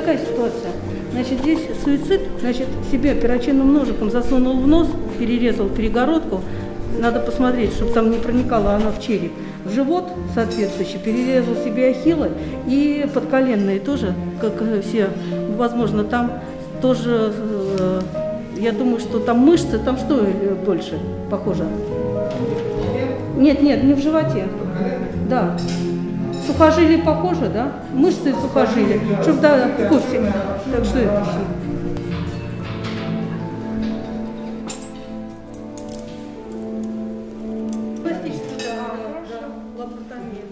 какая ситуация? Значит, здесь суицид, значит, себе перочинным ножиком засунул в нос, перерезал перегородку, надо посмотреть, чтобы там не проникала она в череп. В живот соответствующий перерезал себе ахиллы и подколенные тоже, как все, возможно, там тоже, я думаю, что там мышцы, там что больше похоже? Нет, нет, не в животе, да. Сухожилие похоже, да? Мышцы и сухожилия, чтобы да, кости. Так что это все. Пластическая лапаротомия.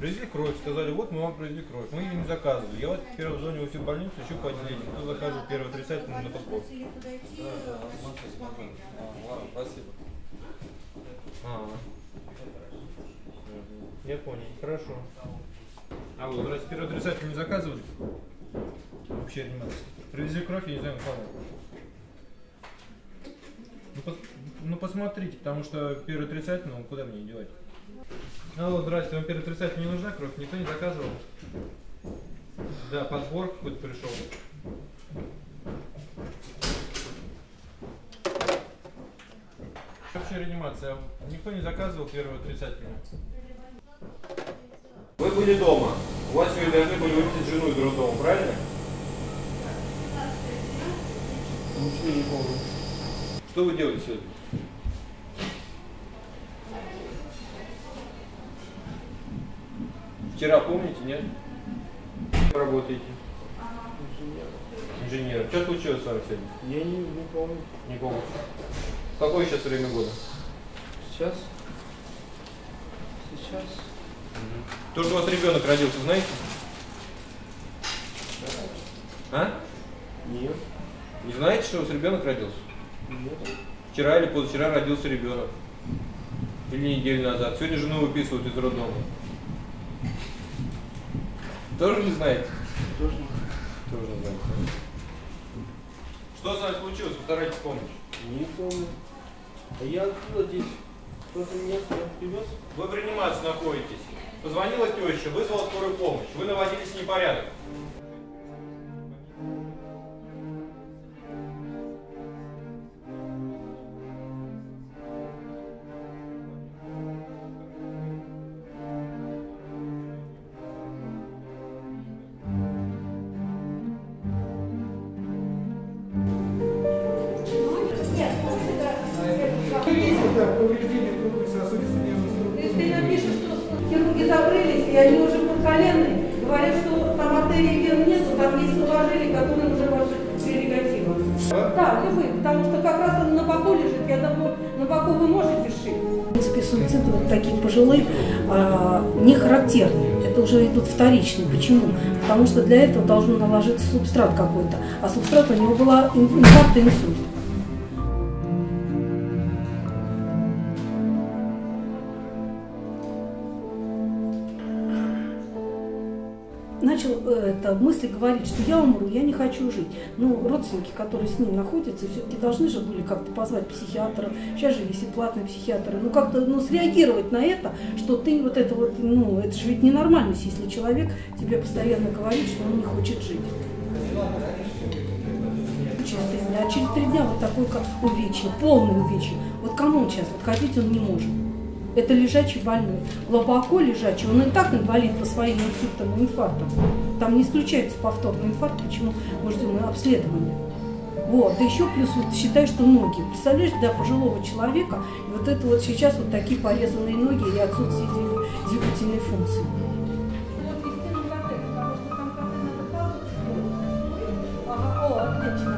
Привезли кровь, сказали, вот мы вам привезли кровь, мы ее не заказывали. Я вот теперь в зоне всю больницу, еще по отделению, кто захожу, первый отрицательный на подход. Ладно, спасибо. Я понял, хорошо. А вот, раз первый отрицательный не заказывали? Вообще не надо. Привезли кровь, я не знаю, кому. Ну посмотрите, потому что первый отрицательный, ну куда мне девать? Алло, здрасте, вам переотрицать не нужна кровь? Никто не заказывал? Да, подбор какой-то пришел. Вообще реанимация. Никто не заказывал первую отрицательную. Вы были дома. У вас сегодня должны были выпустить жену из роддома, правильно? Ничего не помню. Что вы делаете сегодня? Вчера, помните, нет? Работаете? Инженер. Что случилось с вами сегодня? Я не помню. Не помню. Какое сейчас время года? Сейчас. Сейчас. Угу. То, что у вас ребенок родился, знаете? А? Нет. Не знаете, что у вас ребенок родился? Нет. Вчера или позавчера родился ребенок. Или неделю назад. Сегодня жену выписывают из роддома. Тоже не знаете? Тоже не знаю. Тоже не знаете. Что с вами случилось? Постарайтесь помнить. Не помню. А я откуда здесь? Кто-то меня привез? Вы в реанимации находитесь. Позвонила теща, вызвала скорую помощь. Вы наводились в непорядок. Повреждение крупных сосудистых нервных структур. Если я пишу, что хирурги закрылись, и они уже подколенные, говорят, что там артерии вен нету, там есть сухожилие, которые уже ваши перегатива. А? Да, любые, потому что как раз он на боку лежит, я думаю, на боку вы можете шить. В принципе, суициды вот таких пожилых не характерны. Это уже идут вторичные. Почему? Потому что для этого должен наложиться субстрат какой-то, а субстрат у него была инфаркт и инсульт. Начал мысли говорить, что я умру, я не хочу жить. Но родственники, которые с ним находятся, все-таки должны же были как-то позвать психиатра. Сейчас же есть и платные психиатры. Ну как-то среагировать на это, что ты вот это вот, ну это же ведь ненормальность, если человек тебе постоянно говорит, что он не хочет жить. Через 3 дня вот такой как увечье, полное увечье. Вот кому он сейчас, вот ходить он не может. Это лежачий больной, глубоко лежачий, он и так инвалид по своим инсультам и инфарктам. Там не исключается повторный инфаркт, почему мы ждем обследования. Вот, да еще плюс вот считай, что ноги. Представляешь, для пожилого человека, и вот это вот сейчас вот такие порезанные ноги и отсутствие двигательной функции. О, отлично.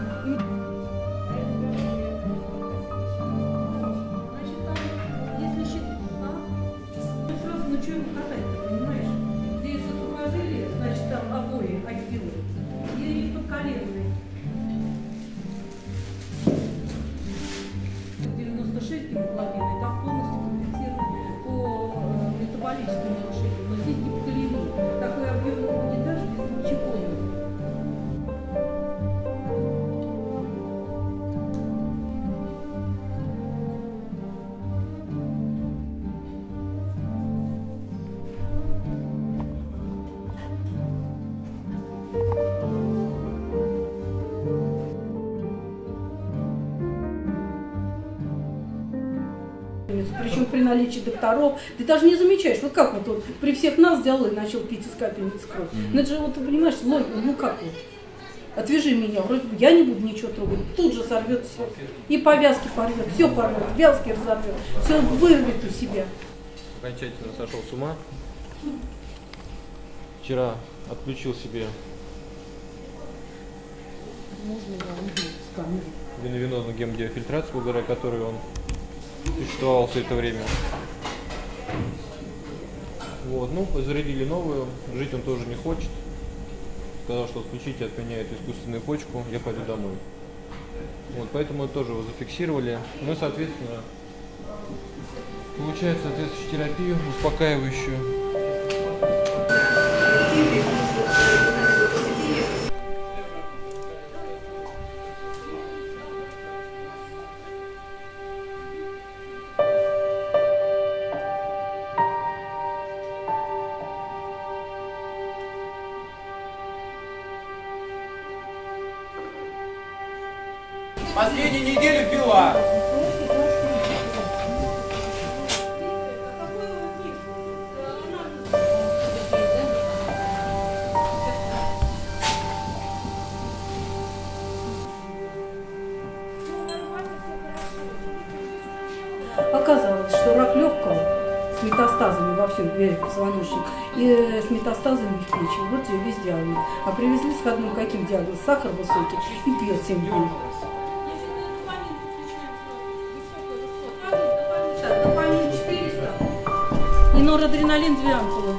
при наличии докторов. Ты даже не замечаешь, вот как вот он при всех нас взял и начал пить из капельниц кровь. Ну это же, вот ты понимаешь, ну как вот? Отвяжи меня, вроде бы я не буду ничего трогать, тут же сорвет все. И повязки порвет, все порвет, вязки разорвет, все вырвет у себя. Окончательно сошел с ума. Вчера отключил себе виновную гемодиафильтрацию, благодаря которой он существовал все это время. Вот, ну, зарядили новую, жить он тоже не хочет. Сказал, что отключите от меня эту искусственную почку, я пойду домой. Вот, поэтому тоже его зафиксировали. Ну и, соответственно, получает соответствующую терапию, успокаивающую. Последнюю неделю пила. Оказалось, что рак легкого с метастазами во всем позвоночник и с метастазами в печени. Вот ее весь диагноз. А привезли с ходным каким диагноз? Сахар высокий и пьет 7 дней. И норадреналин 2 ампулы.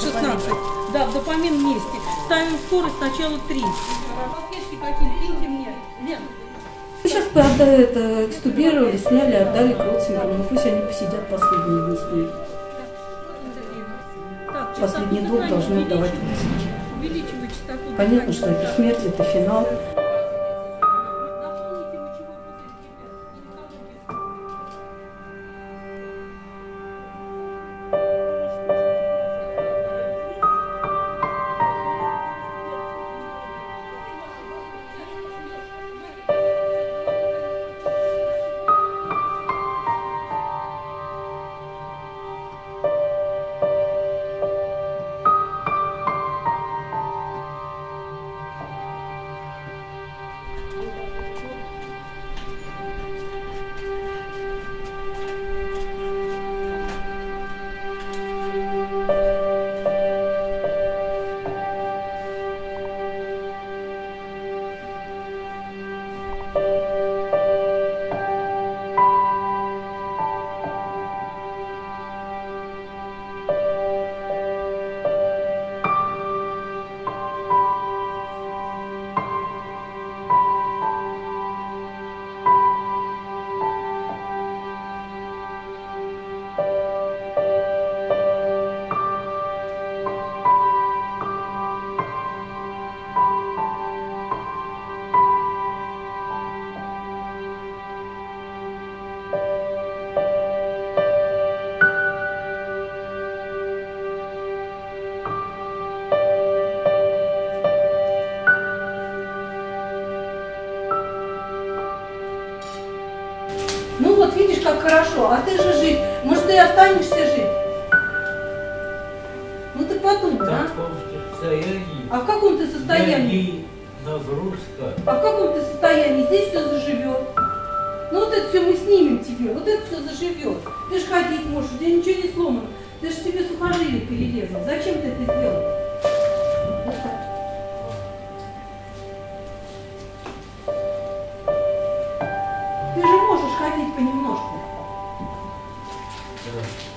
16. Да, допамин вместе. Ставим скорость сначала 3. Салфетки какие-то, пейте мне. Нет. Сейчас экстубировали, сняли, отдали к родственникам. Ну пусть они посидят последние дни с ней. Последний долг должны отдавать родственники. Понятно, что это смерть, это финал. Ну вот видишь, как хорошо, а ты же жить, может, ты останешься жить? Ну ты подумай, а? В каком ты состоянии? Нагрузка. А в каком ты состоянии? Здесь все заживет. Ну вот это все мы снимем тебе, вот это все заживет. Ты же ходить можешь, у тебя ничего не сломано. Ты же себе сухожилие перерезал. Зачем ты это сделал? Вот так. Ты же можешь ходить понемножку. Да.